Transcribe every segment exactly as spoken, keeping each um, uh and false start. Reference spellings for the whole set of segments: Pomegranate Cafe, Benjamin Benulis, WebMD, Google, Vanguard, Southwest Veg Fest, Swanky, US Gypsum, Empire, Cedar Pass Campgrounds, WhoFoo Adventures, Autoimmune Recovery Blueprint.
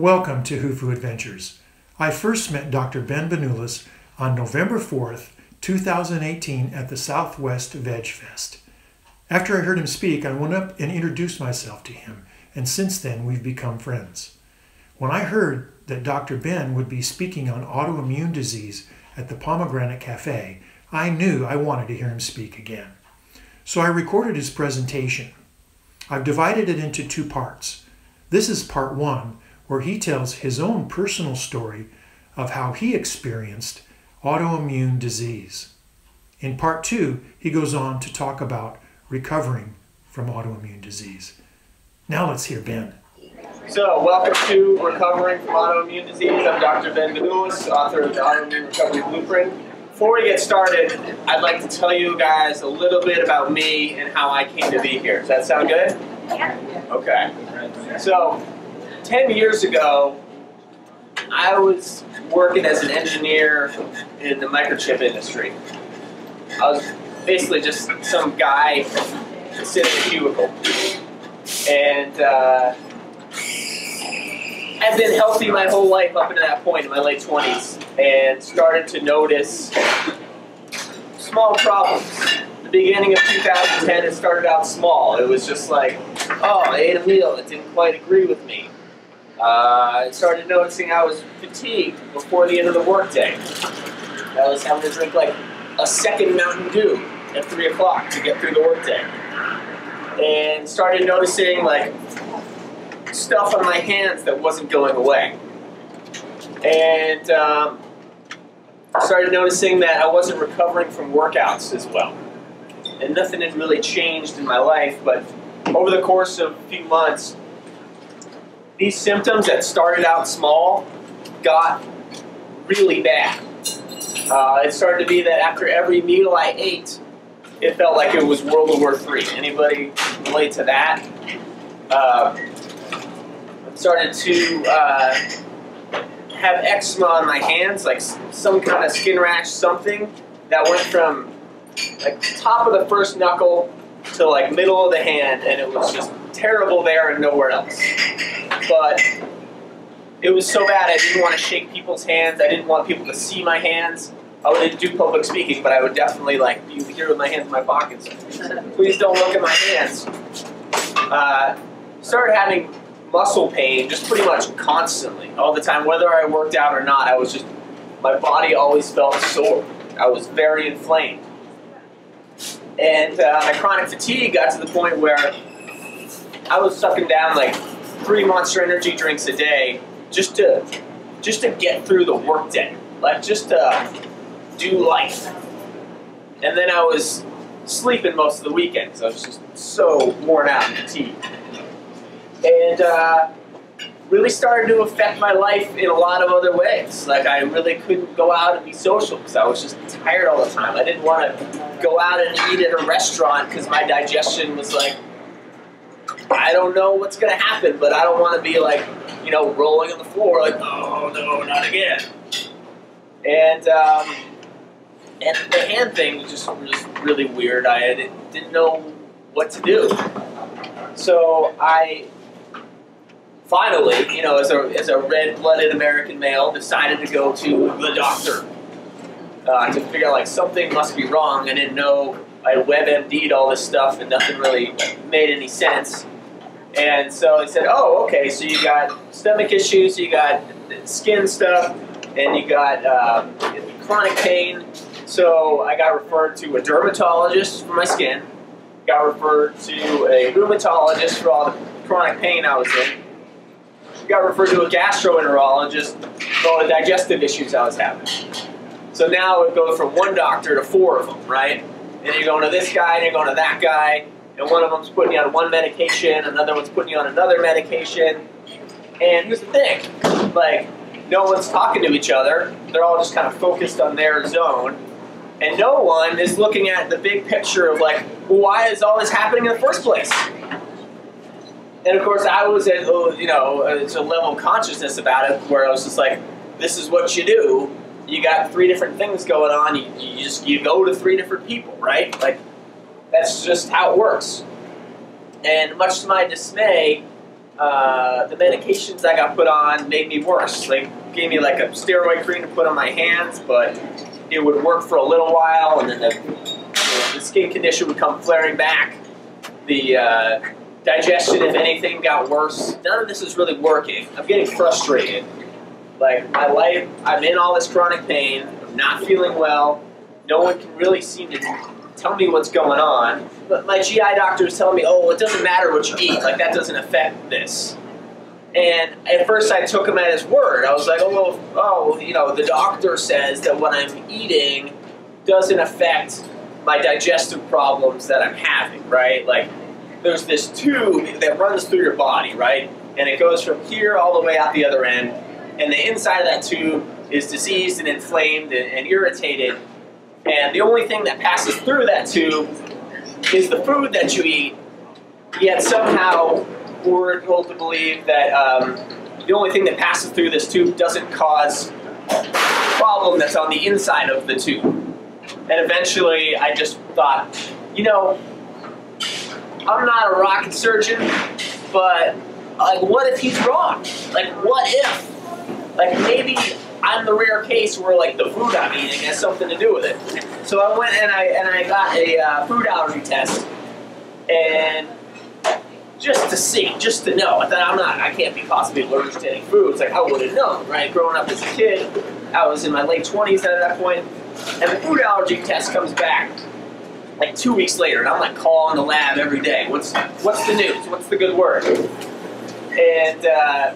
Welcome to WhoFoo Adventures. I first met Doctor Ben Benulis on November fourth, two thousand eighteen at the Southwest Veg Fest. After I heard him speak, I went up and introduced myself to him, and since then we've become friends. When I heard that Doctor Ben would be speaking on autoimmune disease at the Pomegranate Cafe, I knew I wanted to hear him speak again. So I recorded his presentation. I've divided it into two parts. This is part one, where he tells his own personal story of how he experienced autoimmune disease. In part two, he goes on to talk about recovering from autoimmune disease. Now let's hear Ben. So, welcome to Recovering from Autoimmune Disease. I'm Doctor Ben Benulis, author of the Autoimmune Recovery Blueprint. Before we get started, I'd like to tell you guys a little bit about me and how I came to be here. Does that sound good? Yeah. Okay. So, ten years ago, I was working as an engineer in the microchip industry. I was basically just some guy sitting in a cubicle. And uh, I've been healthy my whole life up until that point in my late twenties, and started to notice small problems. The beginning of two thousand ten, it started out small. It was just like, oh, I ate a meal that didn't quite agree with me. Uh, I started noticing I was fatigued before the end of the workday. I was having to drink like a second Mountain Dew at three o'clock to get through the workday. And started noticing like stuff on my hands that wasn't going away. And um, started noticing that I wasn't recovering from workouts as well. And nothing had really changed in my life, but over the course of a few months, these symptoms that started out small got really bad. Uh, it started to be that after every meal I ate, it felt like it was World War Three. Anybody relate to that? Uh, I started to uh, have eczema on my hands, like some kind of skin rash, something that went from like top of the first knuckle to like middle of the hand, and it was just terrible there and nowhere else. But it was so bad I didn't want to shake people's hands. I didn't want people to see my hands. I wouldn't do public speaking, but I would definitely like be here with my hands in my pockets. Please don't look at my hands. Uh, started having muscle pain just pretty much constantly, all the time. Whether I worked out or not, I was just, my body always felt sore. I was very inflamed. And uh, my chronic fatigue got to the point where I was sucking down like three Monster Energy drinks a day just to just to get through the workday, like just to do life. And then I was sleeping most of the weekends. I was just so worn out and fatigued, and uh, really started to affect my life in a lot of other ways. Like I really couldn't go out and be social because I was just tired all the time. I didn't want to go out and eat at a restaurant because my digestion was like, I don't know what's going to happen, but I don't want to be like, you know, rolling on the floor like, oh, no, not again. And um, and the hand thing was just, just really weird. I didn't, didn't know what to do. So I finally, you know, as a, as a red-blooded American male, decided to go to the doctor uh, to figure out, like, something must be wrong. I didn't know. I WebMD'd all this stuff, and nothing really made any sense. And so he said, oh, okay, so you got stomach issues, you got skin stuff, and you got um, chronic pain. So I got referred to a dermatologist for my skin, got referred to a rheumatologist for all the chronic pain I was in, got referred to a gastroenterologist for all the digestive issues I was having. So now it would go from one doctor to four of them, right? And you're going to this guy, and you're going to that guy, and one of them's putting you on one medication, another one's putting you on another medication. And here's the thing, like, no one's talking to each other. They're all just kind of focused on their zone. And no one is looking at the big picture of, like, why is all this happening in the first place? And, of course, I was at, you know, it's a level of consciousness about it where I was just like, this is what you do. You got three different things going on. You, you just you go to three different people, right? Like that's just how it works. And much to my dismay, uh, the medications I got put on made me worse. They gave me like a steroid cream to put on my hands, but it would work for a little while, and then the, you know, the skin condition would come flaring back. The uh, digestion, if anything, got worse. None of this is really working. I'm getting frustrated. Like, my life, I'm in all this chronic pain, I'm not feeling well, no one can really seem to tell me what's going on. But my G I doctor is telling me, oh, it doesn't matter what you eat, like that doesn't affect this. And at first I took him at his word. I was like, oh, well, oh, you know, the doctor says that what I'm eating doesn't affect my digestive problems that I'm having, right? Like, there's this tube that runs through your body, right? And it goes from here all the way out the other end. And the inside of that tube is diseased and inflamed and, and irritated. And the only thing that passes through that tube is the food that you eat, yet somehow we're told to believe that um, the only thing that passes through this tube doesn't cause the problem that's on the inside of the tube. And eventually I just thought, you know, I'm not a rocket surgeon, but like, what if he's wrong? Like, what if? Like, maybe I'm the rare case where, like, the food I'm eating has something to do with it. So I went and I, and I got a uh, food allergy test, and just to see, just to know. I thought, I'm not, I can't be possibly allergic to any food. It's like, I would have known, right? Growing up as a kid, I was in my late twenties at that point, and the food allergy test comes back, like, two weeks later, and I'm, like, calling the lab every day. What's, what's the news? What's the good word? And, uh...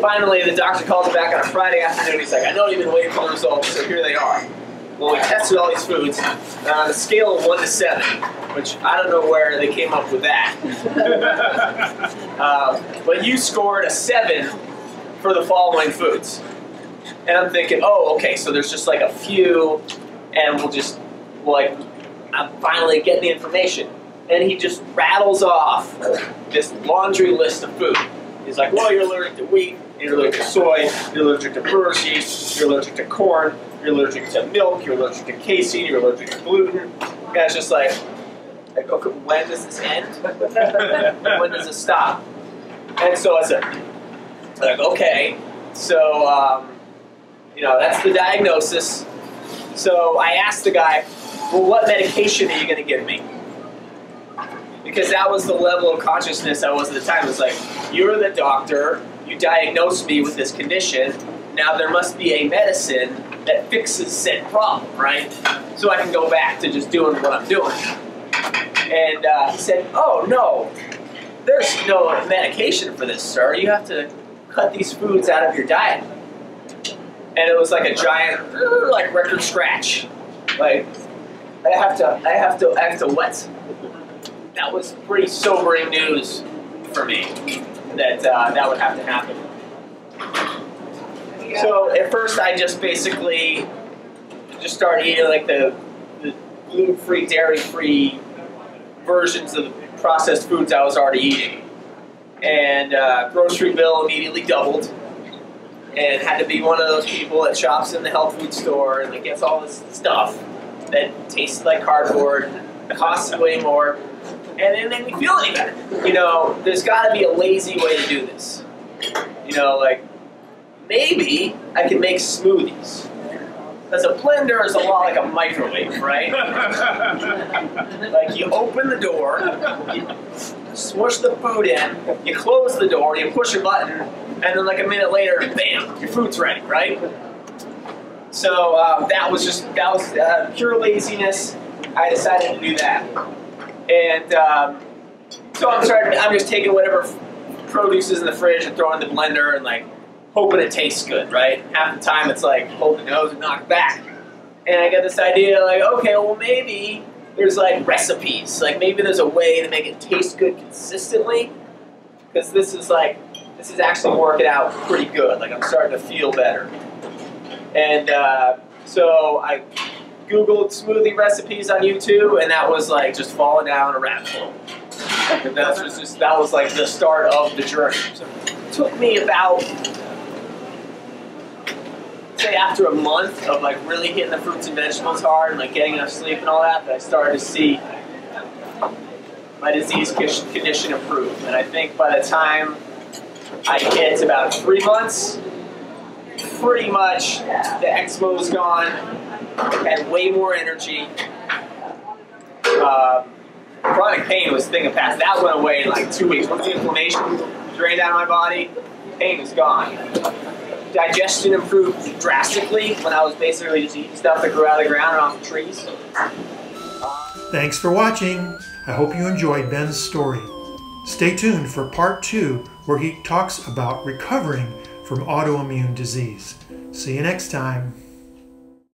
finally, the doctor calls back on a Friday afternoon. He's like, I know you've been waiting for the results, so here they are. Well, we tested all these foods uh, on a scale of one to seven, which I don't know where they came up with that. uh, but you scored a seven for the following foods. And I'm thinking, oh, okay, so there's just like a few, and we'll just, like, I'm finally getting the information. And he just rattles off this laundry list of food. He's like, well, you're allergic to wheat, you're allergic to soy, you're allergic to birdseed, you're allergic to corn, you're allergic to milk, you're allergic to casein, you're allergic to gluten. And it's just like, like, okay, when does this end? When does it stop? And so I said, like, okay, so, um, you know, that's the diagnosis. So I asked the guy, well, what medication are you going to give me? Because that was the level of consciousness I was at the time. It was like, you're the doctor, you diagnosed me with this condition, now there must be a medicine that fixes said problem, right? So I can go back to just doing what I'm doing. And uh, he said, oh no, there's no medication for this, sir. You have to cut these foods out of your diet. And it was like a giant, like, record scratch. Like, I have to, I have to, I have to what? That was pretty sobering news for me, that uh, that would have to happen. Yeah. So at first I just basically just started eating like the, the gluten-free, dairy-free versions of the processed foods I was already eating. And uh, grocery bill immediately doubled, and had to be one of those people that shops in the health food store and that gets all this stuff that tastes like cardboard, costs way more. And it made me feel any better. You know, there's got to be a lazy way to do this. You know, like, maybe I can make smoothies. Because a blender is a lot like a microwave, right? Like, you open the door, you smush the food in, you close the door, you push a button, and then like a minute later, bam, your food's ready, right? So uh, that was just, that was uh, pure laziness. I decided to do that. And um, so I'm starting, I'm just taking whatever produce is in the fridge and throwing it in the blender and, like, hoping it tastes good, right? Half the time it's like, hold the nose and knock back. And I got this idea, like, okay, well, maybe there's, like, recipes. Like, maybe there's a way to make it taste good consistently. Because this is, like, this is actually working out pretty good. Like, I'm starting to feel better. And uh, so I Googled smoothie recipes on YouTube, and that was like just falling down a rabbit hole. And that was just, that was like the start of the journey. So it took me about, say, after a month of like really hitting the fruits and vegetables hard and like getting enough sleep and all that, that I started to see my disease condition improve. And I think by the time I hit about three months. Pretty much the expo was gone. Had way more energy. Uh, chronic pain was the thing of past. That went away in like two weeks. Once the inflammation drained out of my body, pain was gone. Digestion improved drastically when I was basically just eating stuff that grew out of the ground and off the trees. Thanks for watching. I hope you enjoyed Ben's story. Stay tuned for part two, where he talks about recovering from autoimmune disease. See you next time.